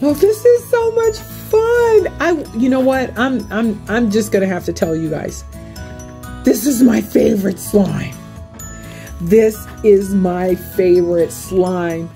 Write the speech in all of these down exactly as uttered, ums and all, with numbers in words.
Well, this is so much fun. I, you know what? I'm, I'm, I'm just gonna have to tell you guys. This is my favorite slime. This is my favorite slime.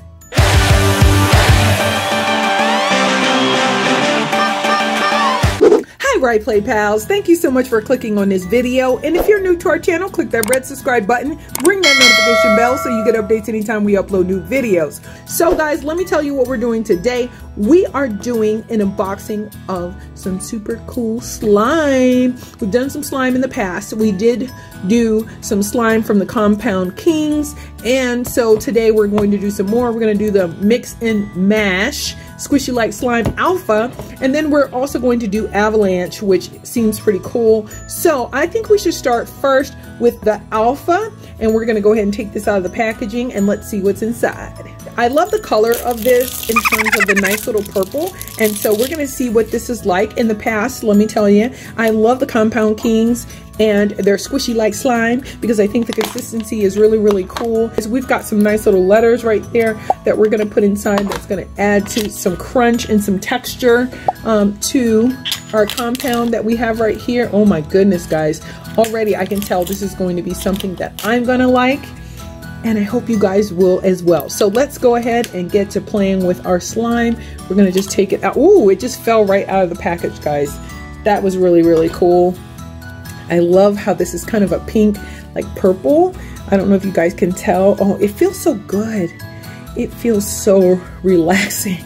Ry Play pals, thank you so much for clicking on this video, and if you're new to our channel, click that red subscribe button, ring that notification bell so you get updates anytime we upload new videos. So guys, let me tell you what we're doing today. We are doing an unboxing of some super cool slime. We've done some slime in the past. We did do some slime from the Compound Kings, and so today we're going to do some more. We're going to do the mix and mash squishy like slime alpha, and then we're also going to do avalanche, which seems pretty cool. So I think we should start first with the alpha, and we're going to go ahead and take this out of the packaging and let's see what's inside. I love the color of this in terms of the nice little purple, and so we're going to see what this is like. In the past, let me tell you, I love the Compound Kings and they're squishy like slime because I think the consistency is really, really cool. So we've got some nice little letters right there that we're gonna put inside that's gonna add to some crunch and some texture um, to our compound that we have right here. Oh my goodness, guys. Already I can tell this is going to be something that I'm gonna like, and I hope you guys will as well. So let's go ahead and get to playing with our slime. We're gonna just take it out. Ooh, it just fell right out of the package, guys. That was really, really cool. I love how this is kind of a pink, like purple. I don't know if you guys can tell. Oh, it feels so good. It feels so relaxing.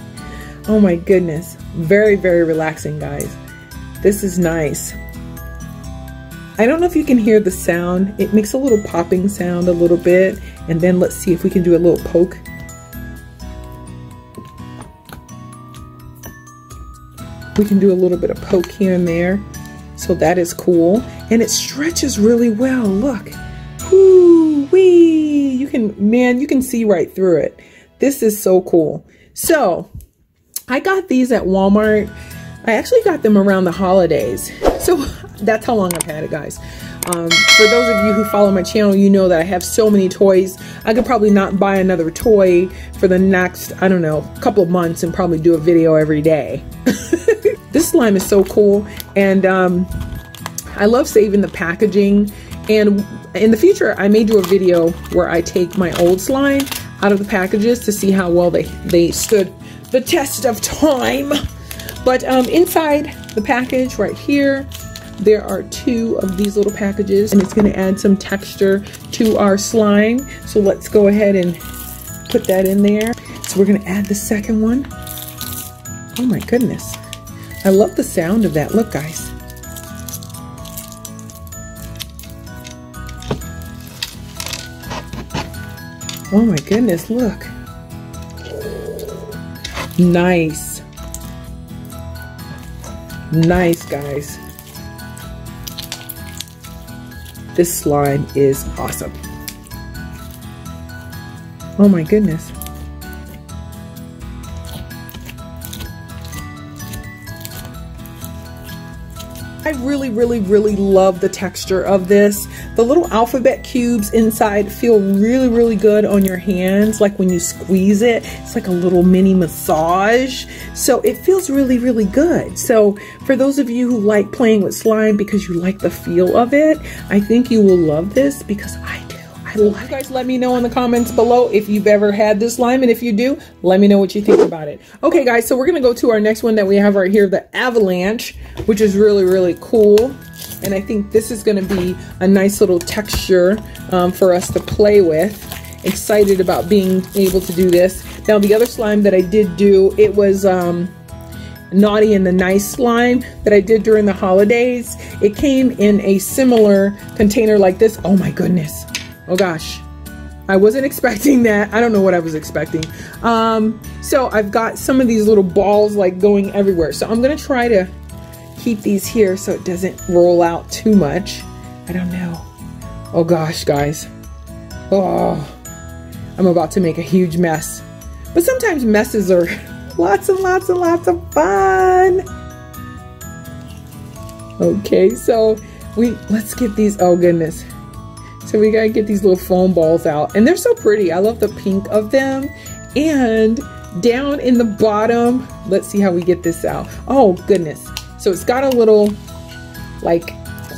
Oh my goodness. Very, very relaxing, guys. This is nice. I don't know if you can hear the sound. It makes a little popping sound a little bit. And then let's see if we can do a little poke. We can do a little bit of poke here and there. So that is cool, and it stretches really well. Look, whoo wee! You can, man, you can see right through it. This is so cool. So, I got these at Walmart. I actually got them around the holidays. So that's how long I've had it, guys. Um, for those of you who follow my channel, you know that I have so many toys. I could probably not buy another toy for the next, I don't know, couple of months and probably do a video every day. This slime is so cool, and um, I love saving the packaging, and in the future I may do a video where I take my old slime out of the packages to see how well they, they stood the test of time. But um, inside the package right here, there are two of these little packages, and it's going to add some texture to our slime. So let's go ahead and put that in there. So we're going to add the second one. Oh my goodness. I love the sound of that. Look, guys. Oh my goodness, look. Nice. Nice, guys. This slime is awesome. Oh my goodness. I really, really, really love the texture of this. The little alphabet cubes inside feel really, really good on your hands. Like when you squeeze it, it's like a little mini massage. So it feels really, really good. So for those of you who like playing with slime because you like the feel of it, I think you will love this because I do. I love it. You guys let me know in the comments below if you've ever had this slime, and if you do, let me know what you think about it. Okay, guys, so we're gonna go to our next one that we have right here, the avalanche, which is really, really cool. And I think this is gonna be a nice little texture um, for us to play with. Excited about being able to do this. Now, the other slime that I did do, it was um, Naughty and the Nice slime that I did during the holidays. It came in a similar container like this. Oh my goodness. Oh gosh, I wasn't expecting that. I don't know what I was expecting. Um, so I've got some of these little balls like going everywhere. So I'm gonna try to keep these here so it doesn't roll out too much. I don't know. Oh gosh, guys. Oh, I'm about to make a huge mess. But sometimes messes are lots and lots and lots of fun. Okay, so we let's get these, oh goodness. So we gotta get these little foam balls out, and they're so pretty. I love the pink of them, and down in the bottom. Let's see how we get this out. Oh goodness. So it's got a little like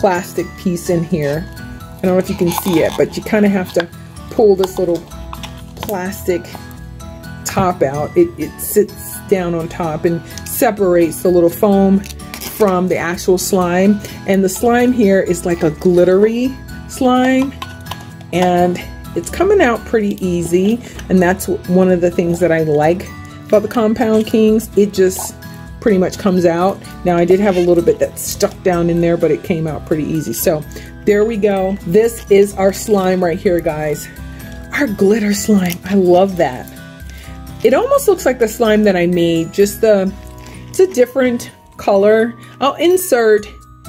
plastic piece in here. I don't know if you can see it, but you kind of have to pull this little plastic top out. It, it sits down on top and separates the little foam from the actual slime. And the slime here is like a glittery slime, and it's coming out pretty easy. And that's one of the things that I like about the Compound Kings. It just pretty much comes out. Now I did have a little bit that stuck down in there, but it came out pretty easy. So there we go. This is our slime right here, guys. Our glitter slime. I love that. It almost looks like the slime that I made, just the, it's a different color. I'll insert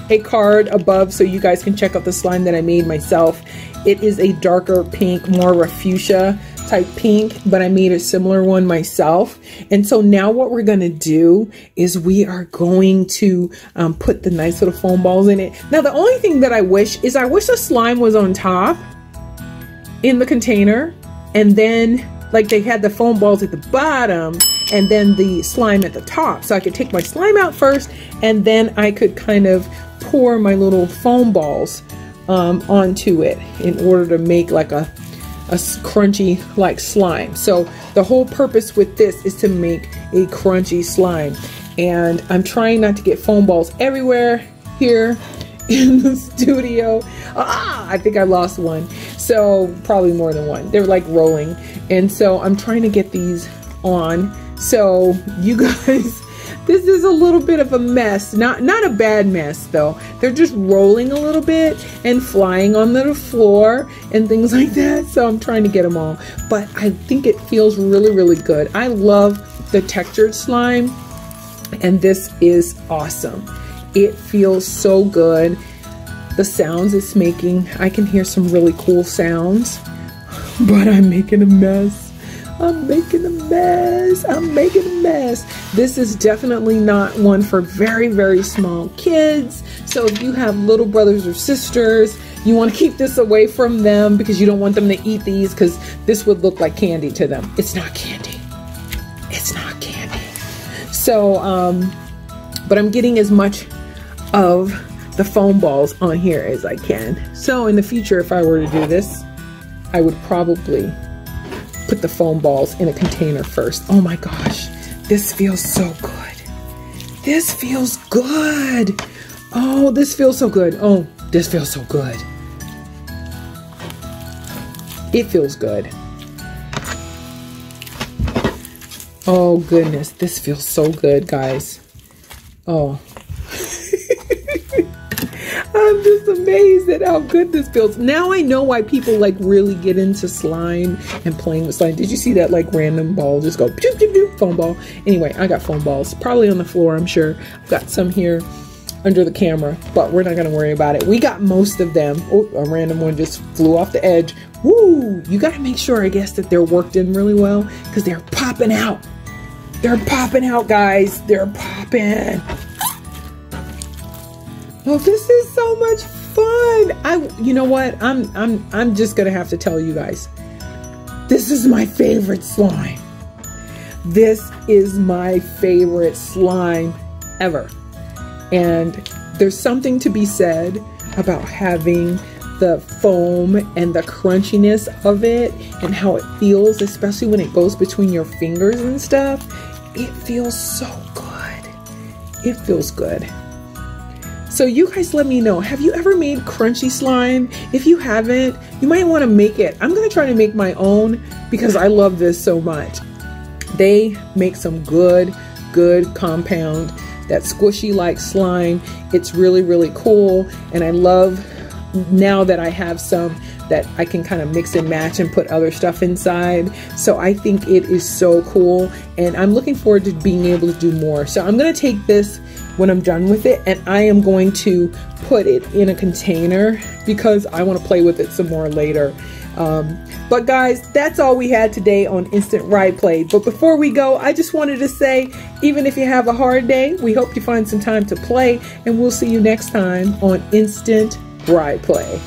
a card above so you guys can check out the slime that I made myself. It is a darker pink, more of a fuchsia type pink, but I made a similar one myself. And so now what we're gonna do is we are going to um, put the nice little foam balls in it. Now the only thing that I wish is I wish the slime was on top in the container, and then like they had the foam balls at the bottom and then the slime at the top. So I could take my slime out first and then I could kind of pour my little foam balls um, onto it in order to make like a, a crunchy like slime. So the whole purpose with this is to make a crunchy slime. And I'm trying not to get foam balls everywhere here in the studio. Ah, I think I lost one. So probably more than one. They're like rolling. And so I'm trying to get these on. So you guys, this is a little bit of a mess. Not not a bad mess though. They're just rolling a little bit and flying on the floor and things like that. So I'm trying to get them all. But I think it feels really, really good. I love the textured slime, and this is awesome. It feels so good. The sounds it's making, I can hear some really cool sounds, but I'm making a mess. I'm making a mess. I'm making a mess. This is definitely not one for very, very small kids. So if you have little brothers or sisters, you want to keep this away from them because you don't want them to eat these, because this would look like candy to them. It's not candy. It's not candy. So, um, but I'm getting as much of the foam balls on here as I can. So in the future, if I were to do this, I would probably put the foam balls in a container first. Oh my gosh, this feels so good. This feels good. Oh, this feels so good. Oh, this feels so good. It feels good. Oh goodness, this feels so good, guys. Oh, I'm just amazed at how good this feels. Now I know why people like really get into slime and playing with slime. Did you see that like random ball just go doop, doop, doop, foam ball? Anyway, I got foam balls probably on the floor, I'm sure. I've got some here under the camera, but we're not going to worry about it. We got most of them. Oh, a random one just flew off the edge. Woo! You got to make sure, I guess, that they're worked in really well, because they're popping out. They're popping out, guys. They're popping. Oh, this is so much fun. I, you know what? I'm, I'm, I'm just gonna have to tell you guys, this is my favorite slime. This is my favorite slime ever. And there's something to be said about having the foam and the crunchiness of it and how it feels, especially when it goes between your fingers and stuff. It feels so good. It feels good. So you guys let me know, have you ever made crunchy slime? If you haven't, you might want to make it. I'm going to try to make my own because I love this so much. They make some good, good compound, that squishy like slime. It's really, really cool. And I love now that I have some that I can kind of mix and match and put other stuff inside. So I think it is so cool. And I'm looking forward to being able to do more. So I'm going to take this when I'm done with it, and I am going to put it in a container because I want to play with it some more later. Um, but guys, that's all we had today on Instant Ry Play. But before we go, I just wanted to say, even if you have a hard day, we hope you find some time to play, and we'll see you next time on Instant Ry Play.